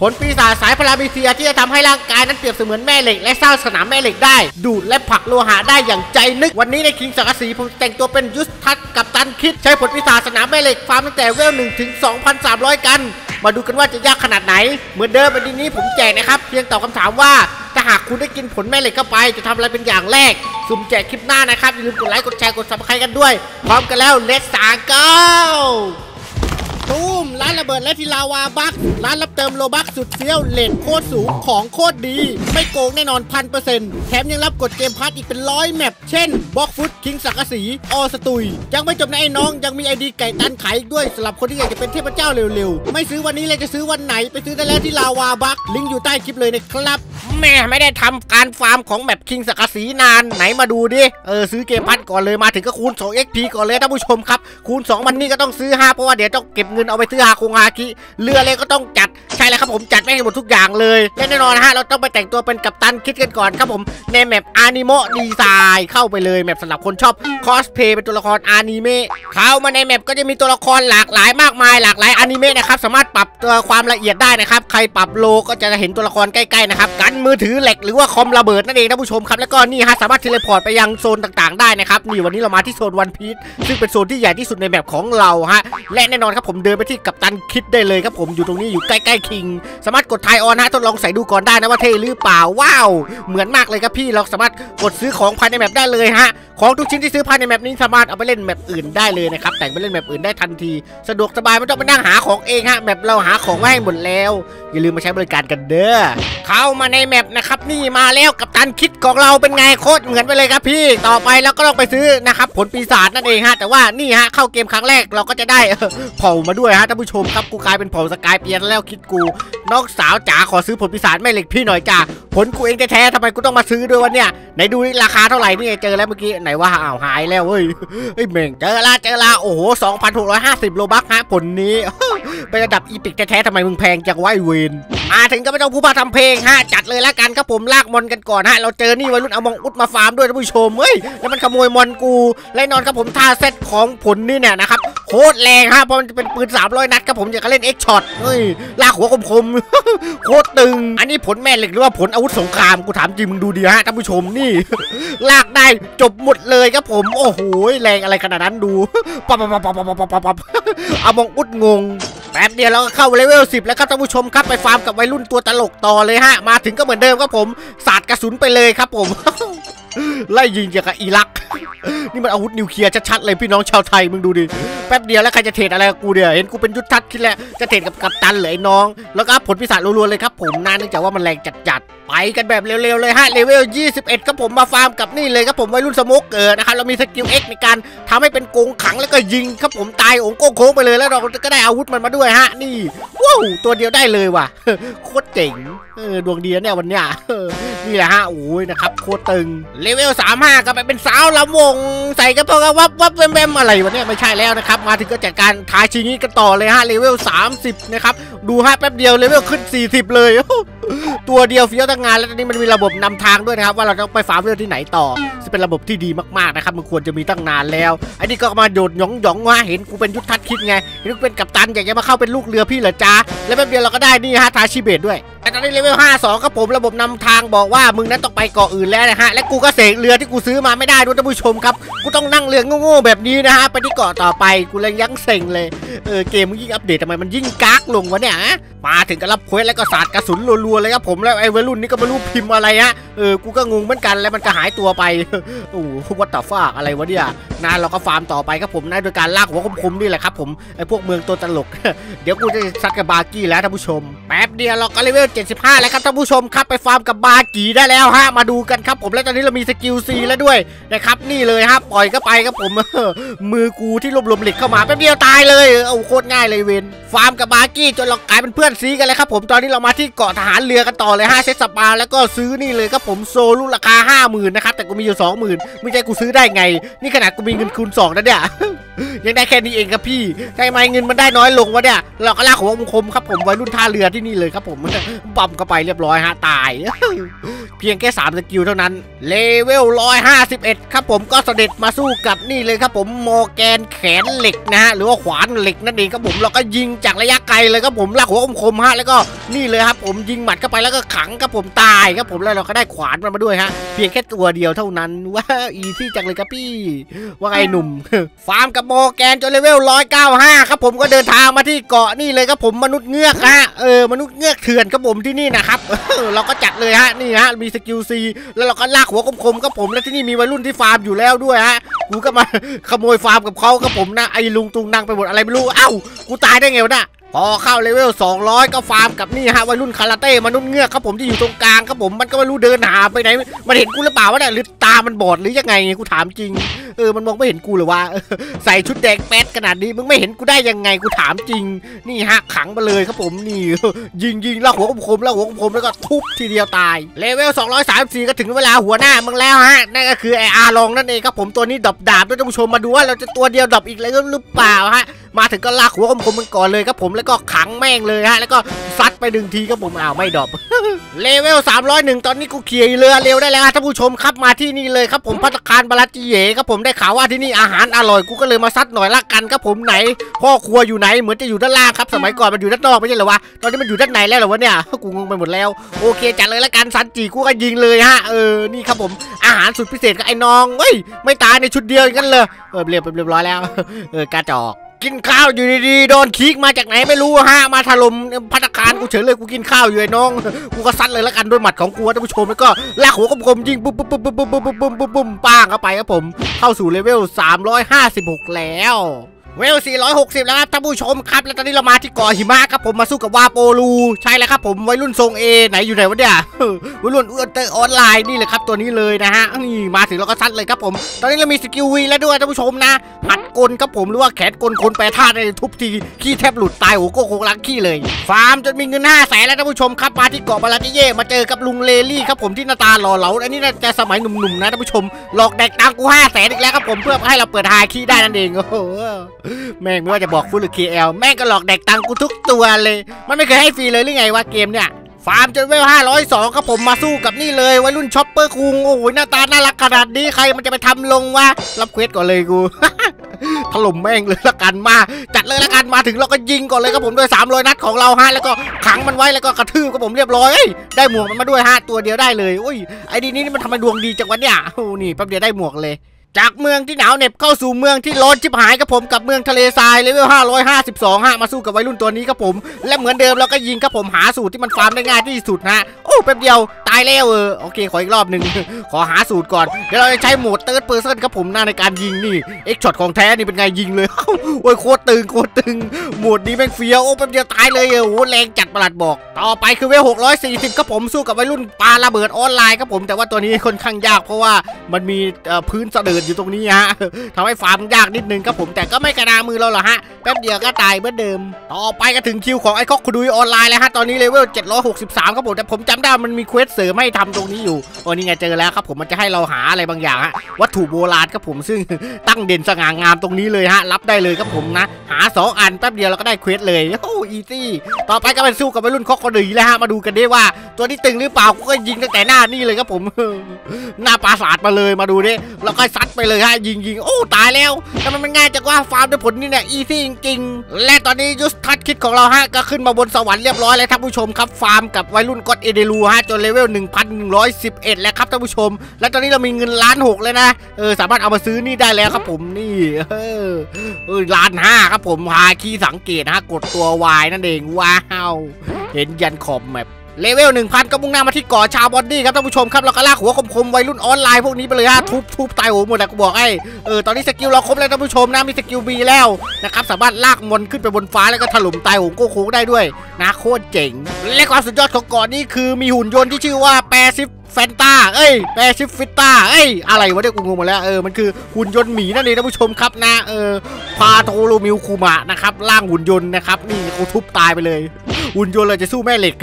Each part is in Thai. ผลปีศาจสายพลามิเซียที่จะทำให้ร่างกายนั้นเปรียบเสมือนแม่เหล็กและสร้างสนามแม่เหล็กได้ดูดและผลักโลหะได้อย่างใจนึกวันนี้ในคิงสังกะสีผมแต่งตัวเป็นยุทธทัศน์กัปตันคิดใช้ผลปีศาจสนามแม่เหล็กฟาร์มตั้งแต่เวล 1 ถึง 2,300 กันมาดูกันว่าจะยากขนาดไหนเหมือนเดิมวันนี้ผมแจกนะครับเพียงตอบคำถามว่าถ้าหากคุณได้กินผลแม่เหล็กเข้าไปจะทำอะไรเป็นอย่างแรกสุ่มแจกคลิปหน้านะครับอย่าลืมกดไลค์กดแชร์กด Subscribe กันด้วยพร้อมกันแล้ว Let's goตูมร้านระเบิดและทีลาวาบักร้านรับเติมโลบักสุดเฟี้ยวเลทโคตรสูงของโคตรดีไม่โกงแน่นอน 100% แถมยังรับกดเกมพาร์ทอีกเป็น100แมปเช่นบล็อกฟุตคิงสังกะสีออสตุยยังไม่จบนะไอ้น้องยังมีไอดีไก่ตันขายอีกด้วยสำหรับคนที่อยากจะเป็นเทพเจ้าเร็วๆไม่ซื้อวันนี้เลยจะซื้อวันไหนไปซื้อได้แล้วที่ลาวาบักลิงก์อยู่ใต้คลิปเลยนะครับแม่ไม่ได้ทำการฟาร์มของแมปคิงสังกะสีนานไหนมาดูดิซื้อเกมพาร์ทก่อนเลยมาถึงก็คูณ 2xp ก่อนเลยท่านผู้ชมครับคูณ 2 มันนี่ก็ต้องซื้อ5เพราะว่าเดี๋ยวต้องเก็บเงินเอาไปซื้อฮาคงฮาคิเรือเลยก็ต้องจัดใช่แล้วครับผมจัดแม่งหมดทุกอย่างเลยและแน่นอนนะฮะเราต้องไปแต่งตัวเป็นกัปตันคิดกันก่อนครับผมในแมปอานิโมะดีไซน์เข้าไปเลยแมปสำหรับคนชอบคอสเพย์เป็นตัวละครอานิเมะเข้ามาในแมปก็จะมีตัวละครหลากหลายมากมายหลากหลายอานิเมะนะครับสามารถปรับตัวความละเอียดได้นะครับใครปรับโลก็จะเห็นตัวละครใกล้ๆนะครับกันมือถือแหลกหรือว่าคอมระเบิดนั่นเองนะผู้ชมครับแล้วก็นี่ฮะสามารถเทเลพอร์ตไปยังโซนต่างๆได้นะครับนี่วันนี้เรามาที่โซนวันพีซซึ่งเป็นโซนที่ใหญ่ที่สุดในแมปของเราฮะและแน่นอนครับผมเดินไปที่กัปตันคิดได้เลยครับผมอยู่ตรงนี้อยู่ใกล้ๆคิงสามารถกดทายออนฮะทดลองใส่ดูก่อนได้นะว่าเท่หรือเปล่าว้าวเหมือนมากเลยครับพี่เราสามารถกดซื้อของภายในแมปได้เลยฮะของทุกชิ้นที่ซื้อภายในแมปนี้สามารถเอาไปเล่นแมปอื่นได้เลยนะครับแต่งไปเล่นแมปอื่นได้ทันทีสะดวกสบายไม่ต้องไปนั่งหาของเองฮะแมปเราหาของไว้ให้หมดแล้วอย่าลืมมาใช้บริการกันเด้อเข้ามาในแมปนะครับนี่มาแล้วกัปตันคิดของเราเป็นไงโคตรเหมือนไปเลยครับพี่ต่อไปเราก็ต้องไปซื้อนะครับผลปีศาจนั่นเองฮะแต่ว่านี่ฮะเข้าเกมครั้งแรกเราก็จะได้เผามาด้วยฮะท่านผู้ชมครับกูกลายเป็นเผาสกายเปียนแล้วคิดกูน้องสาวจ๋าขอซื้อผลปีศาจแม่เหล็กพี่หน่อยจ้าผลกูเองแท้ๆทำไมกูต้องมาซื้อด้วยวะเนี่ยไหนดูราคาเท่าไหร่นี่เจอแล้วเมื่อกี้ไหนว่าอ้าวหายแล้วเฮ้ยไอ้เม่งเจอละโอ้โห 2,650 โลบัคฮะผลนี้เป็นระดับอีพิกแท้ๆทำไมมึงแพงจังวะเวนมาถึงก็ไม่ต้องพูดพาทำเพลงฮะจัดเลยละกันครับผมลากมอนกันก่อนฮะเราเจอนี่วัยรุ่นเอามองอุดมาฟาร์มด้วยท่านผู้ชมเฮ้ยแล้วมันขโมยมอนกูแน่นอนครับผมท่าเซตของผลนี่เนี่ยนะครับโคตรแรงฮะเพราะมันจะเป็นปืน300นัดครับผมอยากเล่นเอ็กช็อตเฮ้ยลากหัวคมๆโคตรตึงอันนี้ผลแม่เหล็กหรือว่าผลอาวุธสงครามกูถามจริงมึงดูดีฮะท่านผู้ชมนี่ลากได้จบหมดเลยครับผมโอ้โหแรงอะไรขนาดนั้นดูปั๊บเอามองอุดงงแป๊บเดียวเราก็เข้าเลเวล10แล้วครับท่านผู้ชมครับไปฟาร์มกับวัยรุ่นตัวตลกต่อเลยฮะมาถึงก็เหมือนเดิมครับผมสาดกระสุนไปเลยครับผม ไล่ยิงอย่างกับอิรัก นี่มันอาวุธนิวเคลียร์ชัดๆเลยพี่น้องชาวไทยมึงดูดิแป๊บเดียวแล้วใครจะเทรดอะไรกูเดี๋ยวเห็นกูเป็นยุทธทัศน์คิดแล้วจะเทรดกับกัปตันเลยไอ้น้องแล้วก็ผลพิศาจรัวๆเลยครับผมนานเนื่องจากว่ามันแรงจัดๆไปกันแบบเร็วๆเลยฮะเลเวล21ครับผมมาฟาร์มกับนี่เลยครับผมวัยรุ่นสโมกเกอร์นะครับเรามีสกิล X ในการทำให้เป็นกรงขังแล้วก็ยิงครับผมตายองโก้โค้งไปเลยแล้วเราก็ได้อาวุธมันมาด้วยฮะนี่ว้าวตัวเดียวได้เลยว่ะโคตรเจ๋งดวงดีนะเนี่ยวันเนี้ยนี่แหละฮะโอ้ยนะครับโคตรตึงเลเวล35ก็ไปเป็นสาวลำวงใส่กระโปรงวับแวมอะไรวะเนี่ยไม่ใช่แล้วนะครับมาถึงก็จัดการท้าชิงนี้กันต่อเลยฮะเลเวล30นะครับดูฮะแป๊บเดียวเลเวลขึ้น40เลยตัวเดียวเฟี้ยวตั้งงานแล้วตอนนี้มันมีระบบนำทางด้วยนะครับว่าเราต้องไปฟาร์มเรื่องที่ไหนต่อจะเป็นระบบที่ดีมากๆนะครับมันควรจะมีตั้งนานแล้วไอ้นี่ก็มาโดดหยองว่าเห็นกูเป็นยุทธทัศน์คิดไงเห็นกูเป็นกัปตันอยากจะมาเข้าเป็นลูกเรือพี่เหรอจ๊ะแล้วแป๊บเดียวเราก็ได้นี่ฮะท้าชิเบตด้วยตอนนี้เลเวล52ครับผมระบบนำทางบอกว่ามึงนั้นต้องไปเกาะอื่นแล้วนะฮะและกูก็เสกเรือที่กูซื้อมาไม่ได้ด้วยท่านผู้ชมครับกูต้องนั่งเรือโง่ๆแบบนี้นะฮะไปที่เกาะต่อไปกูเลยยั้งเซ็งเลยเกมยิ่งอัปเดตทำไมมันยิ่งกากลงวะเนี่ยมาถึงก็รับเควสแล้วก็สาดกระสุนรัวๆเลยครับผมแล้วไอ้วัยรุ่นนี่ก็ไม่รู้พิมพ์อะไรฮะกูก็งงเหมือนกันแล้วมันก็หายตัวไปโอ้โหวัตถุฟากอะไรวะเนี่ยนานเราก็ฟาร์มต่อไปครับผมนะโดยการลากหัวคมๆนี่แหละครับผมไอ้พวกเมืองตัวตลกเดี๋ยวกูจะซัดกับบากี้แล้วท่านผู้ชมแป๊บเดียวเราก็เลเวล75แล้วครับท่านผู้ชมครับไปฟาร์มกับบากี้ได้แล้วฮะมาดูกันครับผมแล้วตอนนี้เรามีสกิล C แล้วด้วยนะครับนี่เลยฮะปล่อยก็ไปครับผมมือกูที่รวมๆเหล็กเข้ามาแป๊บเดียวตายเลยเอาโคตรง่ายเลยเวนฟาร์มกับบากี้จนเรากลายเป็นเพื่อนซีกันเลยครับผมตอนนี้เรามาที่เกาะทหารเรือกันต่อเลย5เซตสปาแล้วก็ซื้อนี่เลยครับผมโซลูราคา 50,000 นะครับแต่กูมีอยู่ 20,000 ไม่ใช่กูซื้อได้ไงนี่ขนาดกูมีเงินคูณ 2 นะเนี่ย ยังได้แค่นี้เองครับพี่ทำไมเงินมันได้น้อยลงวะเนี่ยเราก็ลากหัวมุมคมครับผมไว้รุ่นท่าเรือที่นี่เลยครับผมปั๊มเข้าไปเรียบร้อยฮะตายเพียงแค่3สกิลเท่านั้นเลเวล151ครับผมก็เสด็จมาสู้กับนี่เลยครับผมโมแกนแขนเหล็กนะฮะหรือว่าขวานเหล็กนั่นเองครับผมเราก็ยิงจากระยะไกลเลยครับผมลากหัวคมฮะแล้วก็นี่เลยครับผมยิงหมัดเข้าไปแล้วก็ขังครับผมตายครับผมแล้วเราก็ได้ขวานมาด้วยฮะเพียงแค่ตัวเดียวเท่านั้นว้าอีที่จังเลยครับพี่ว่าไงหนุ่มฟาร์มกับโมแกนจนเลเวล195ครับผมก็เดินทางมาที่เกาะนี่เลยครับผมมนุษย์เงือกฮะมนุษย์เงือกเถื่อนครับผมที่นี่นะครับเราก็จัดเลยฮะนี่ฮะมีสกิลซีแล้วเราก็ลากหัวคมๆครับผมและที่นี่มีวัยรุ่นที่ฟาร์มอยู่แล้วด้วยฮะกูก็มาขโมยฟาร์มกับเขาครับผมนะไอ้ลุงตุงนางไปหมดอะไรไม่รู้เอ้ากูตายได้ไงวะน่ะพอเข้าเลเวล200ก็ฟาร์มกับนี่ฮะวัยรุ่นคาราเต้มนุษย์เงือกครับผมที่อยู่ตรงกลางครับผมมันก็ไม่รู้เดินหาไปไหนมันเห็นกูหรือเปล่าวะเนี่ยหรือตามันบอดหรือยังไงกูถามจริงมันมองไม่เห็นกูหรือวะใส่ชุดแดงแป๊ดขนาดนี้มึงไม่เห็นกูได้ยังไงกูถามจริงนี่ฮะขังมาเลยครับผมนี่ยิงแล้วหัวคมแล้วก็ทุบทีเดียวตายเลเวล234ก็ถึงเวลาหัวหน้ามึงแล้วฮะนั่นก็คือไออาลองนั่นเองครับผมตัวนี้ดบดาบด้วยท่านผู้ชมมาดูว่าเราจะตัวเดียวดบอีกเลยหรือเปล่าฮะมาถึงก็ลากหัวคมมันก่อนเลยครับผมแล้วก็ขังแม่งเลยฮะแล้วก็ซัดไปดึงทีครับผมอ้าวไม่ดบเลเวล301ตอนนี้กูเขี่ยเรือเร็วได้แล้วท่านผู้ชมครับมาที่นี่เลยครับผมภัตตาคารบาลาจีเยครับผมได้ข่าวว่าที่นี่อาหารอร่อยกูก็เลยมาซัดหน่อยละกันครับผมไหนพ่อครัวอยู่ไหนเหมือนจะอยู่ด้านล่างครับสมัยก่อนมันอยู่ด้านนอกไม่ใช่เหรอวะตอนนี้มันอยู่ด้านในแล้วเหรอวะเนี่ยกูงงไปหมดแล้วโอเคจัดเลยละกันซัดจีกูก็ยิงเลยฮะนี่ครับผมอาหารสุดพิเศษกับไอ้น้องเฮ้ยไม่ตายในชุดเดียวกันเลยเรียบร้อยแล้วกระจอกกินข้าวอยู่ดีๆโดนคีกมาจากไหนไม่รู้ฮะมาถล่มภัตตาคารกูเฉยเลยกูกินข้าวอยู่ไอ้น้องกูก็ซัดเลยละกันด้วยหมัดของกูท่านผู้ชมแล้วก็ลากหัวคมๆยิงปุ๊บป้างเข้าไปครับผมเข้าสู่เลเวล356แล้วเวล460แล้วครับท่านผู้ชมครับแล้วตอนนี้เรามาที่เกาะหิมะครับผมมาสู้กับวาโปลูใช่แล้วครับผมวัยรุ่นทรงเอไหนอยู่ไหนวะเนี่ยวัยรุ่นออนไลน์นี่เลยครับตัวนี้เลยนะฮะนี่มาถึงเราก็ซัดเลยครับผมตอนนี้เรามีสกิลวีแล้วด้วยท่านผู้ชมนะหัดกลครับผมหรือว่าแขนกลคนแปรธาตุในทุบทีขี้แทบหลุดตายโอ้โหโคกล้างขี้เลยฟาร์มจนมีเงิน500,000แล้วท่านผู้ชมครับมาที่เกาะบาลาติเย่มาเจอกับลุงเลลี่ครับผมที่หน้าตาหล่อเหลาอันนี้น่าจะสมัยหนุ่มๆนะท่านผู้ชมหลอกแดกตังกู500,000อีกแล้วครับผมเพื่อให้เราเปิดหาขี้ได้นั่นเองแม่งไม่ว่าจะบอกฟุตหรือ KL แม่งก็หลอกแดกตังกูทุกตัวเลยมันไม่เคยให้ฟรีเลยหรือไงวะเกมเนี่ยฟาร์มจนเวล502ครับผมมาสู้กับนี่เลยวัยรุ่นช็อปเปอร์คุงโอ้โหหน้าตาน่ารักขนาดนี้ใครมันจะไปทำลงวะรับเควสก่อนเลยกู ถล่มแม่งเลยละกันมาจัดเลยละกันมาถึงเราก็ยิงก่อนเลยครับผมด้วย300นัดของเราฮะแล้วก็ขังมันไว้แล้วก็กระทืบครับผมเรียบร้อยได้หมวกมันมาด้วยฮะตัวเดียวได้เลยอุ้ยไอ้ดีนี่มันทำไมดวงดีจังวะเนี่ยโอ้นี่แป๊บเดียวได้หมวกเลยจากเมืองที่หนาวเหน็บเข้าสู่เมืองที่ร้อนชิบหายครับผมกับเมืองทะเลทรายเลเวล552ฮะมาสู้กับวัยรุ่นตัวนี้ครับผมและเหมือนเดิมเราก็ยิงครับผมหาสูตรที่มันฟาร์มได้ง่ายที่สุดนะโอ้แป๊บเดียวตายแล้วโอเคขออีกรอบหนึ่ง ขอหาสูตรก่อนเดี๋ยวเราจะใช้โหมด Third Person ครับผมในการยิงนี่เอ็กช็อตของแท้นี่เป็นไงยิงเลย โอ้ยโคตรตึงโหมดนี้แม่งเฟี้ยวโอ้แป๊บเดียวตายเลยโอ้แรงจัดประหลัดบอกต่อไปคือเวล640ครับผมสู้กับวัยรุ่นปาระเบิดออนไลน์ครับผมแต่ว่าตัวนี้ค่อนข้างยากเพราะว่ามันมีพื้นเสด็จอยู่ตรงนี้ฮะทำให้ฟาร์มยากนิดนึงครับผมแต่ก็ไม่กระดามือเราหรอกฮะแป๊บเดียวก็ตายเหมือนเดิมต่อไปก็ถึงคิวของไอ้คอกคุดุยออนไลน์แล้วฮะตอนนี้เลเวล763ครับผมแต่ผมจำได้มันมีเควสเสริมให้ทำตรงนี้อยู่โอ้นี่ไงเจอแล้วครับผมมันจะให้เราหาอะไรบางอย่างฮะวัตถุโบราณครับผมซึ่งตั้งเด่นสง่างามตรงนี้เลยฮะรับได้เลยครับผมนะหา2อันแป๊บเดียวเราก็ได้เควสเลยโอ้อีซี่ต่อไปก็เป็นสู้กับวัยรุ่นคอกคุดุยแล้วฮะมาดูกันได้ว่าตัวนี้ตึงหรือเปล่าก็ยิงตั้งแต่หน้านี่เลยครับผมหน้าปราสาทมาเลยมาดูดิแล้วก็ซัดไปเลยฮะยิงโอ้ตายแล้วแต่มันง่ายจังว่าฟาร์มด้วยผลนี่เนี่ยอีซี่จริงๆและตอนนี้ยุทธทัศน์คิดของเราฮะก็ขึ้นมาบนสวรรค์เรียบร้อยแล้วท่านผู้ชมครับฟาร์มกับวัยรุ่นก็อดเอเดรูฮะจนเลเวล1111แล้วครับท่านผู้ชมและตอนนี้เรามีเงิน1,600,000เลยนะสามารถเอามาซื้อนี่ได้แล้วครับผมนี่1,500,000ครับผมฮาคีสังเกตฮะกดตัว Y นั่นเองว้าวเห็นยันขอบแมปเลเวล 1,000 ก็มุ่งหน้ามาที่เกาะชาบอนดี้ครับท่านผู้ชมครับเราก็ลากหัวคมๆวัยรุ่นออนไลน์พวกนี้ไปเลยฮะทุบตายโหหมดแหละกูบอกให้ตอนนี้สกิลเราครบแล้วท่านผู้ชมนะมีสกิลบีแล้วนะครับสามารถลากมอนขึ้นไปบนฟ้าแล้วก็ถล่มตายโหงโค้งได้ด้วยนะโคตรเจ๋งและความสุดยอดของเกาะนี้คือมีหุ่นยนต์ที่ชื่อว่าแปซิฟแฟนตาแปซิฟิต้าอะไรวะเนี่ยกูงงหมดแล้วมันคือหุ่นยนต์หมีนั่นเองท่านผู้ชมครับนะพาโทโรมิวคูมะนะครับล่างหุ่นยนต์นะครับนี่กูทุบตายไปเลยหุ่นยนต์เลยจะสู้แม่เหล็ก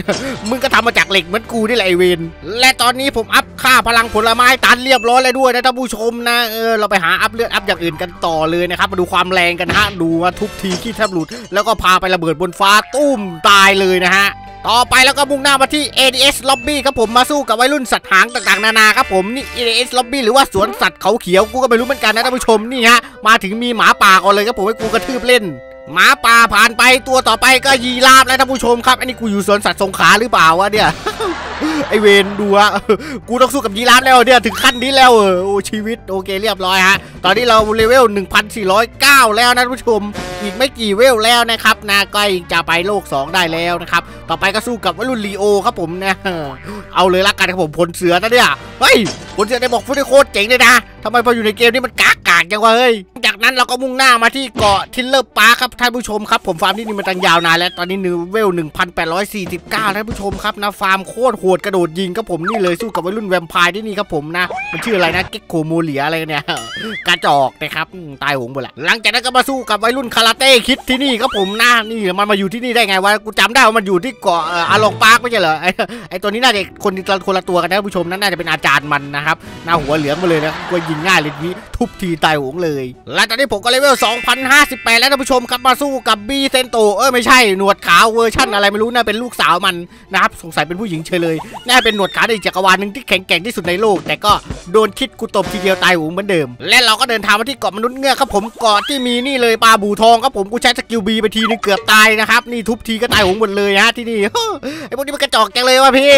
มึงก็ทำมาจากเหล็กเหมือนกูนี่แหละไอเวนและตอนนี้ผมอัพ ค่าพลังผลไม้ตันเรียบร้อยเลยด้วยนะท่านผู้ชมนะเราไปหาอัพเลือดอัพอย่างอื่นกันต่อเลยนะครับมาดูความแรงกันฮะดูว่าทุบทีที่แทบหลุดแล้วก็พาไประเบิดบนฟ้าตุ้มตายเลยนะฮะต่อไปแล้วก็มุ่งหน้ามาที่ ADS Lobby ครับผมมาสู้กับวัยรุ่นสัตว์หางต่างๆนานาครับผมนี่ ADS Lobby หรือว่าสวนสัตว์เขาเขียวกูก็ไม่รู้เหมือนกันนะท่านผู้ชมนี่ฮะมาถึงมีหมาป่าก่อนเลยครับผมให้กูกระทืบเล่นหมาป่าผ่านไปตัวต่อไปก็ยีราฟแล้วท่านผู้ชมครับอันนี้กูอยู่สวนสัตว์สงขลาหรือเปล่าวะเนี่ย ไอเวนดูฮะกูต้องสู้กับยีราฟแล้วเนี่ยถึงขั้นนี้แล้วโอ้ชีวิตโอเคเรียบร้อยฮะตอนนี้เราเลเวล 1,409 แล้วนะท่านผู้ชมอีกไม่กี่เวลแล้วนะครับนะใกล้จะไปโลก2ได้แล้วนะครับต่อไปก็สู้กับวัยรุ่นลีโอครับผมนะเอาเลยละกันครับผมผลเสือนะเนี่ยเฮ้ยผลเสือได้บอกฟุตโคตรเจ๋งเลยนะทำไมพออยู่ในเกมนี้มันกากาจังวะเฮ้ยจากนั้นเราก็มุ่งหน้ามาที่เกาะทิลเลอร์ปาร์คครับท่านผู้ชมครับผมฟาร์มที่นี่มันตั้งยาวนานแล้วตอนนี้นิวเวล 1,849 ท่านผู้ชมครับนะฟาร์มโคตรโหดกระโดดยิงครับผมนี่เลยสู้กับวัยรุ่นแวมไพร์ที่นี่ครับผมนะมันชื่ออะไรนะเก็กโคโมเลียอะไรเนี่ยกระจอกนะครับตายหงหมดละหลังจากนั้นก็มาสู้กับวัยรุ่นคาราเต้คิดที่นี่ครับผมนะนี่มันมาอยู่ที่นี่ได้ไงวะกูจำได้ว่ามันอยู่ที่เกาะอาลองปาร์คไม่ใช่เหรอไอตัวนี้น่าจะคนละตัวกันนะท่านผู้ชมน่าจะเป็นอาจารย์มันนะครับหน้าหัวเหลืองมาเลยนะกูยิงง่ายเลยนี้ทุบทีตายหงเลยและตอนนี้ผมก็เลเวล 2,058 แล้วท่านผู้ชมครับมาสู้กับบีเซนโตไม่ใช่หนวดขาวเวอร์ชั่นอะไรไม่รู้น่าเป็นลูกสาวมันนะครับสงสัยเป็นผู้หญิงเฉยเลยน่าเป็นหนวดขาวในจักรวาลหนึ่งที่แข็งแกร่งที่สุดในโลกแต่ก็โดนคิดกูตบทีเดียวตายหูเหมือนเดิมและเราก็เดินทางมาที่เกาะมนุษย์เงือกครับผมเกาะที่มีนี่เลยปลาบู่ทองครับผมกูใช้สกิลบีไปทีนึงเกือบตายนะครับนี่ทุบทีก็ตายหูหมดเลยฮะที่นี่ไอ้พวกนี้มันกระจอกจังเลยว่ะพี่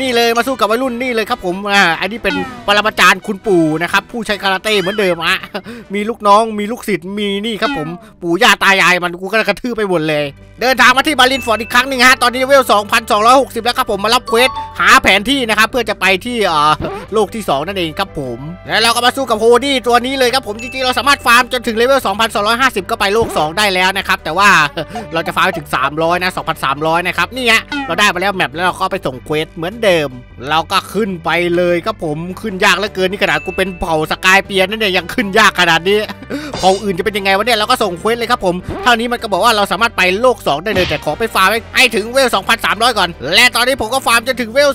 นี่เลยมาสู้กับวัยรุ่นนี่เลยครับผมอันนี้เป็นปรมาจารย์คุณปู่นะครับผู้ใช้คาราเต้เหมือนเดิมฮะมีลูกน้องมีลูกศิษย์มีนี่ครับผมปู่ย่าตายายมันกูก็กระทืบไปหมดเลยเดินทางมาที่บาลินฟอร์ดอีกครั้งหนึ่งฮะตอนนี้เวล 2,260 แล้วครับผมมารับเควสหาแผนที่นะครับเพื่อจะไปที่โลกที่2นั่นเองครับผมแล้วเราก็มาสู้กับโฮดี้ตัวนี้เลยครับผมจริงๆเราสามารถฟาร์มจนถึงเลเวล 2,250 ก็ไปโลก2ได้แล้วนะครับแต่ว่าเราจะฟาร์มไปถึง300 นะ 2,300 นะครับนี่ฮะเราได้มาแล้วแมปแล้วเราก็ไปส่งเควสเหมือนเดิมเราก็ขึ้นไปเลยครับผมขึ้นยากเหลือเกินนี่ขนาดกูเป็นเผ่าสกายเปียร์นั่นเองยังขึ้นยากขนาดนี้เผ่าอื่นจะเป็นยังไงวะเนี่ยเราก็ส่งเควสเลยครับผมเท่านี้มันก็บอกว่าเราสามารถไปโลก2ได้เลยแต่ขอไปฟาร์มให้ถึงเวล 2,300 ก่อนและตอนนี้ผมก็ฟาร์มจนถึงเวล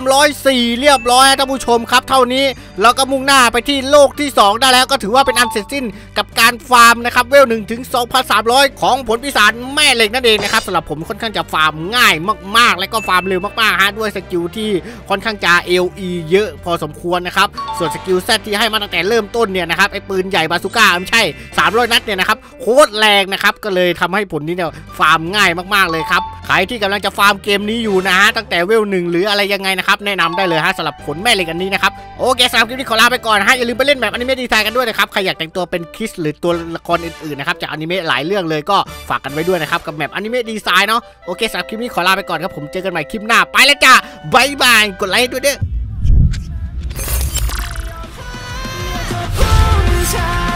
2,304 เรียบร้อยท่านผู้ชมครับเท่านี้เราก็มุ่งหน้าไปที่โลกที่2ได้แล้วก็ถือว่าเป็นอันเสร็จสิ้นกับการฟาร์มนะครับเวล 1 ถึง 2,300 ของผลปีศาจแม่เหล็กนั่นเองนะครับสำหรับผมค่อนข้างจะฟาร์มง่ายมากๆและก็ฟาร์มเร็วมากๆฮะด้วยสกิลที่ค่อนข้างจะ LE เยอะพอสมควรนะครับส่วนสกิล Z ที่ให้มาตั้งแต่เริ่มต้นเนี่ยนะครับไอ้ปืนใหญ่บาซูก้าไม่ใช่300นัดเนี่ยนะครับโคตรแรงนะครับก็เลยทำให้ผลนี้เนี่ยฟาร์มง่ายมากๆเลยครับใครที่กำลังจะฟาร์มเกมนี้อยู่นะฮะตั้งแต่เวล 1หรืออะไรยังไงนะครับแนะนำได้เลยฮะสำหรับผลแม่เหล็กอันนี้นะครับโอเคสำหรับคลิปนี้ขอลาไปก่อนฮะอย่าลืมไปเล่นแบบอนิเมะดีไซน์กันด้วยนะครับใครอยากแต่งตัวเป็นคริสหรือตัวละครอื่นๆนะครับจากอนิเมะหลายเรื่องเลยก็ฝากกันไว้ด้วยนะครับกับแบบอนิเมะดีไซน์เนาะโอเคสำหรับคลิปนี้ขอลาไปก่อนครับผมเจอกันใหม่คลิปหน้าไปแล้วจ้าบ๊ายบายกดไลค์ด้วยเด้อ